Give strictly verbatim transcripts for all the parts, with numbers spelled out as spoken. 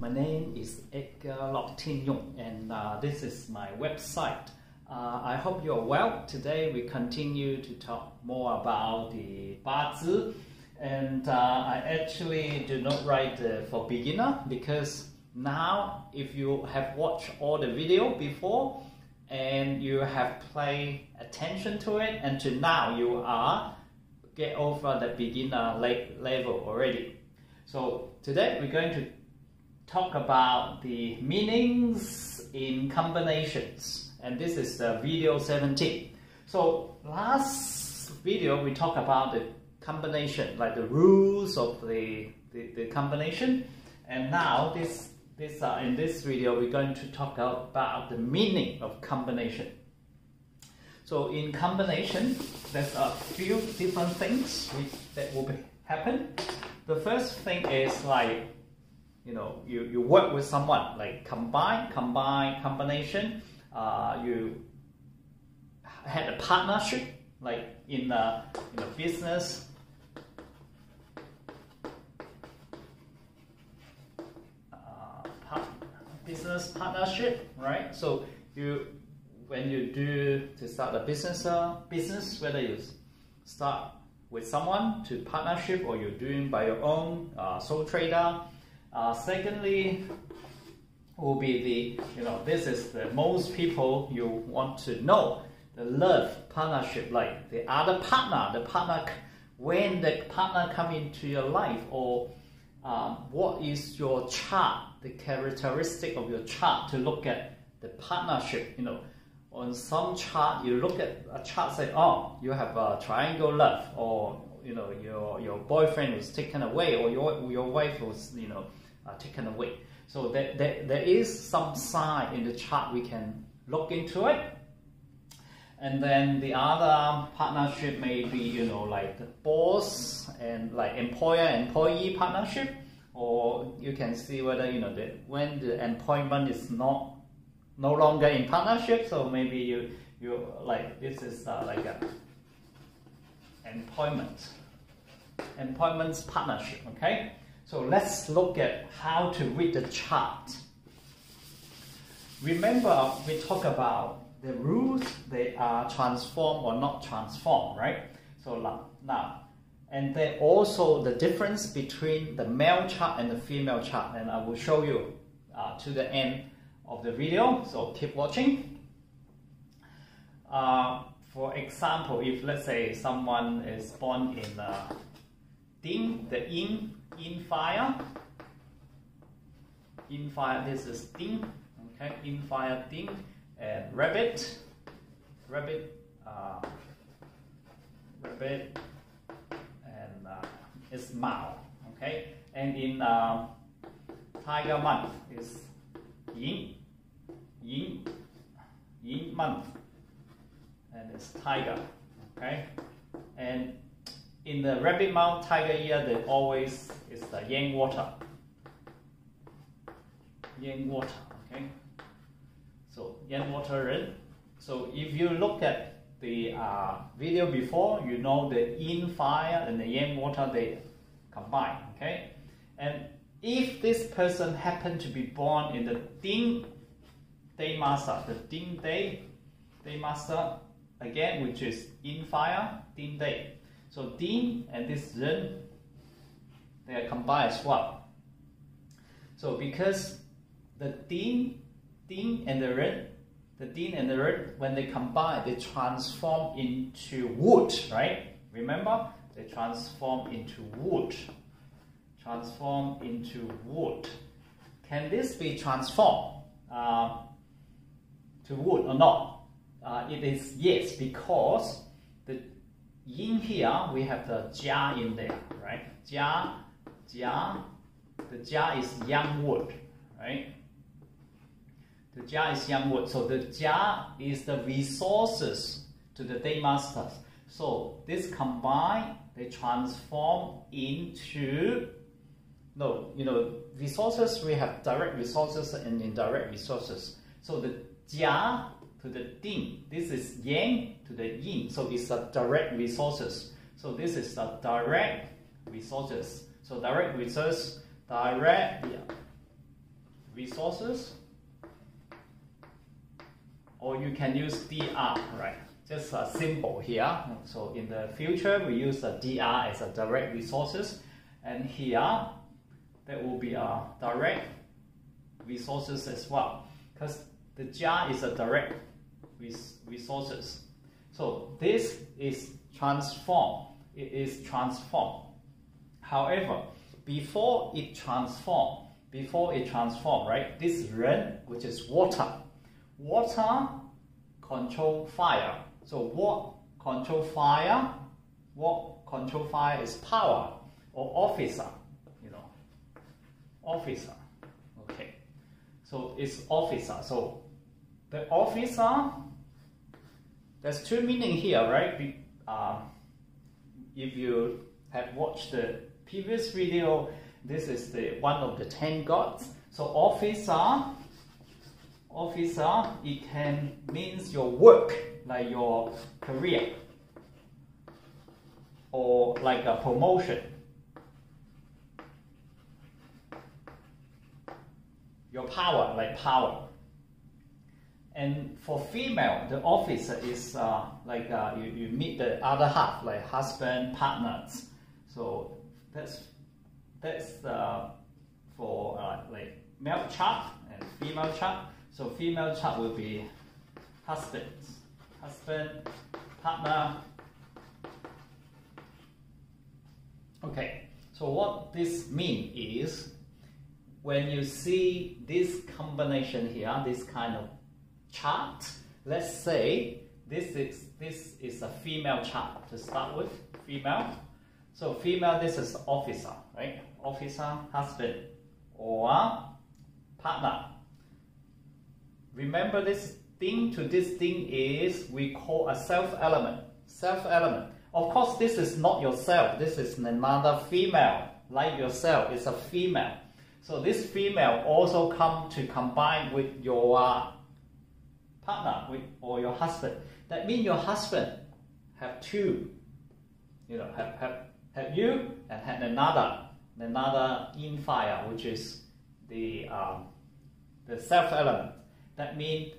My name is Edgar Lok Tin Yung, and uh, this is my website. Uh, I hope you're well. Today we continue to talk more about the Ba-Zi, and uh, I actually do not write uh, for beginner, because now if you have watched all the video before and you have paid attention to it until now, you are get over the beginner level already. So today we're going to talk about the meanings in combinations, and this is the video seventeen. So last video we talked about the combination, like the rules of the, the, the combination, and now this, this uh, in this video we're going to talk about the meaning of combination. So in combination, there's a few different things which, that will be, happen. The first thing is like, you know, you, you work with someone, like combine, combine, combination. Uh, you had a partnership, like in a, in a business. Uh, part, business partnership, right? So you, when you do to start a business, uh, business, whether you start with someone to partnership or you're doing by your own, uh, sole trader. Uh, secondly, will be the, you know, this is the most people you want to know, the love partnership, like the other partner, the partner, when the partner come into your life, or um, what is your chart, the characteristic of your chart to look at the partnership. You know, on some chart, you look at a chart, say, oh, you have a triangle love, or you know, your, your boyfriend was taken away, or your, your wife was, you know, uh, taken away. So there, there, there is some sign in the chart, we can look into it. And then the other partnership may be, you know, like the boss and like employer-employee partnership, or you can see whether, you know, the, when the employment is not no longer in partnership, so maybe you, you like, this is uh, like a employment, employment partnership, okay? So let's look at how to read the chart. Remember, we talk about the rules, they are transformed or not transformed, right? So now, and then also the difference between the male chart and the female chart, and I will show you uh, to the end of the video, so keep watching. Uh, For example, if let's say someone is born in uh, Ding, the Yin, Yin fire, Yin fire, this is Ding, okay, Yin fire, Ding, and rabbit, rabbit, uh, rabbit, and uh, it's Mao, okay, and in uh, tiger month is Yin, Yin, Yin month. And it's tiger, okay? And in the rabbit mouth tiger year, they always is the yang water, yang water, okay? So yang water Ren. So if you look at the uh, video before, you know the yin fire and the yang water, they combine, okay? And if this person happened to be born in the Ding day master, the Ding day day master. Again, which is in fire, Ding day. So Ding and this Ren, they are combined as well. So because the Ding, Ding and the Ren, the Ding and the Ren, when they combine, they transform into wood, right? Remember, they transform into wood. Transform into wood. Can this be transformed uh, to wood or not? Uh, it is yes, because the yin here, we have the Jia in there, right? Jia, Jia, the Jia is yang wood, right? The Jia is yang wood. So the Jia is the resources to the day masters. So this combine, they transform into, no, you know, resources, we have direct resources and indirect resources. So the Jia to the Ding, this is yang to the yin, so it's a direct resources. So this is the direct resources. So direct resource, direct, yeah, sources, or you can use D R, right? Just a symbol here. So in the future, we use a D R as a direct resources, and here that will be a direct resources as well, because the Jia is a direct res resources. So this is transform. It is transform. However, before it transform, before it transform, right? This Ren, which is water, water control fire. So what control fire? What control fire is power or officer? You know, officer. Okay. So it's officer. So the officer. There's two meanings here, right? Be, uh, if you have watched the previous video, this is the one of the ten gods. So officer, officer, it can means your work, like your career, or like a promotion. Your power, like power. And for female, the officer is uh, like uh, you, you meet the other half, like husband, partners. So that's that's uh, for uh, like male chart and female chart. So female chart will be husband, husband, partner. Okay. So what this means is when you see this combination here, this kind of chart. Let's say this is this is a female chart to start with. Female. So female, this is officer, right? Officer, husband, or partner. Remember this thing to this thing is we call a self element. Self element. Of course, this is not yourself. This is another female, like yourself. It's a female. So this female also come to combine with your Uh, partner with, or your husband. That means your husband have two, you know, have, have, have you and had another, another infire, which is the, um, the self element. That means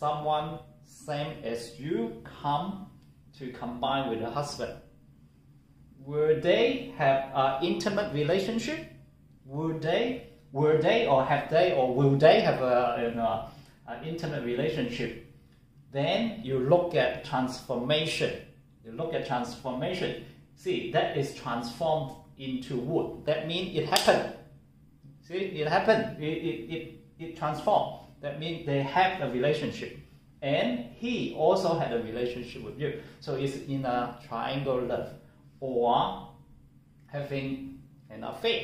someone same as you come to combine with a husband. Will they have an intimate relationship? Would they, were they or have they or will they have a, you know, an intimate relationship? Then you look at transformation. You look at transformation. See, that is transformed into wood. That means it happened. See, it happened. It, it, it, it transformed. That means they have a relationship. And he also had a relationship with you. So it's in a triangle love or having an affair.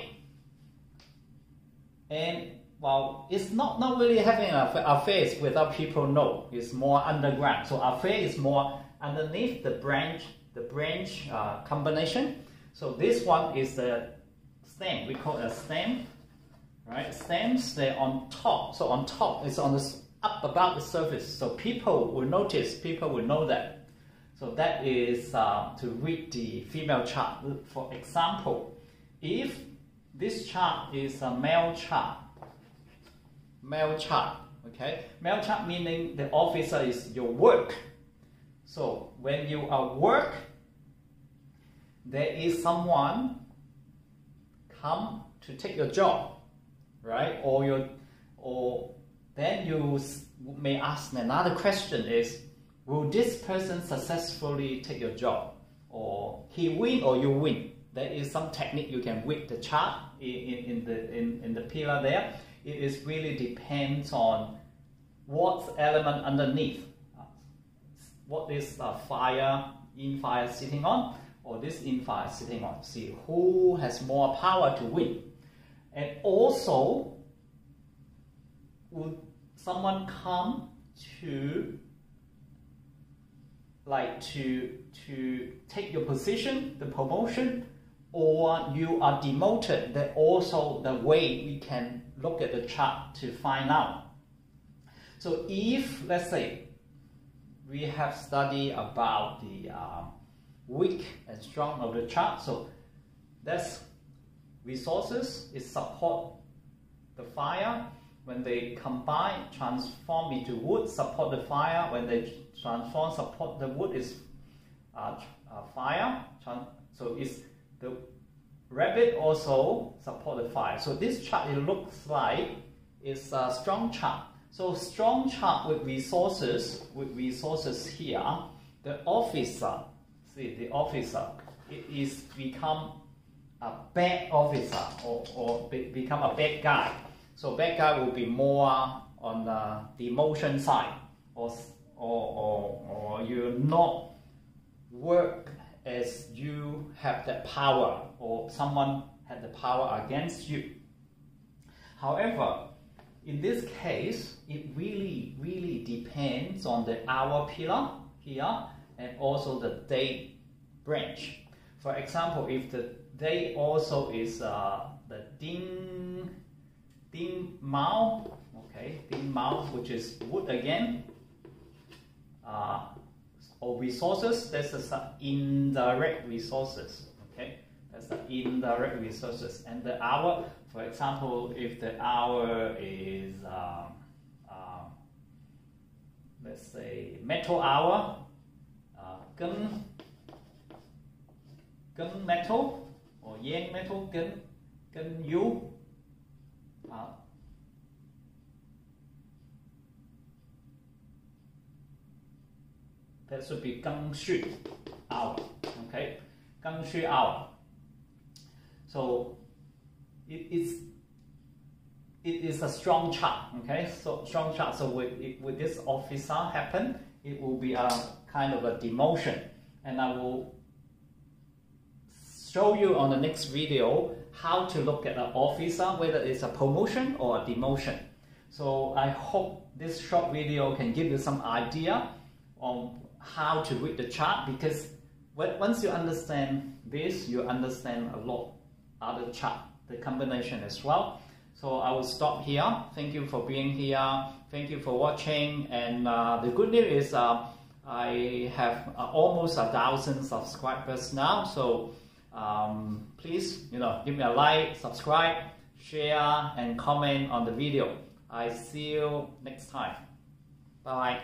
And well, it's not, not really having an affair without people know. It's more underground. So affair is more underneath the branch, the branch uh, combination. So this one is the stem. We call it a stem, right? Stems, they're on top. So on top, it's on the, up above the surface. So people will notice, people will know that. So that is uh, to read the female chart. For example, if this chart is a male chart, male chart, okay? Male chart meaning the officer is your work. So when you are work, there is someone come to take your job, right? Or your, or then you may ask another question is, will this person successfully take your job? Or he win or you win? There is some technique you can whip the chart in, in, in the in, in the pillar there. It is really depends on what element underneath. What is a fire, infire sitting on, or this infire sitting on. See who has more power to win. And also, would someone come to, like to, to take your position, the promotion, or you are demoted? That also the way we can look at the chart to find out. So if, let's say, we have studied about the uh, weak and strong of the chart, so that's resources, it support the fire. when they combine, transform into wood, support the fire. When they transform, support the wood is uh, uh, fire. So it's the rabbit also support the fire. So this chart, it looks like it's a strong chart. So strong chart with resources, with resources here, the officer, see the officer, it is become a bad officer or, or be, become a bad guy. So bad guy will be more on the demotion side, or, or, or, or you not work as you have the power, or someone had the power against you. However, in this case, it really, really depends on the hour pillar here and also the day branch. For example, if the day also is uh, the Ding, Ding Mao, okay, Ding Mao, which is wood again, uh, or resources, that's the indirect resources, okay, that's the indirect resources. And the hour, for example, if the hour is, um, uh, let's say, metal hour, uh, gun, gun metal, or yang metal, gun, gun yu, uh, that should be gung shui hour, okay, gung shui hour. So it is it is a strong chart, okay, so strong chart. So with it, with this officer happen, it will be a kind of a demotion, and I will show you on the next video how to look at an officer, whether it's a promotion or a demotion. So I hope this short video can give you some idea on how to read the chart, because once you understand this, you understand a lot other chart, the combination as well. So I will stop here. Thank you for being here. Thank you for watching. And uh, the good news is uh, I have uh, almost a thousand subscribers now. So um, please, you know, give me a like, subscribe, share, and comment on the video. I see you next time. Bye.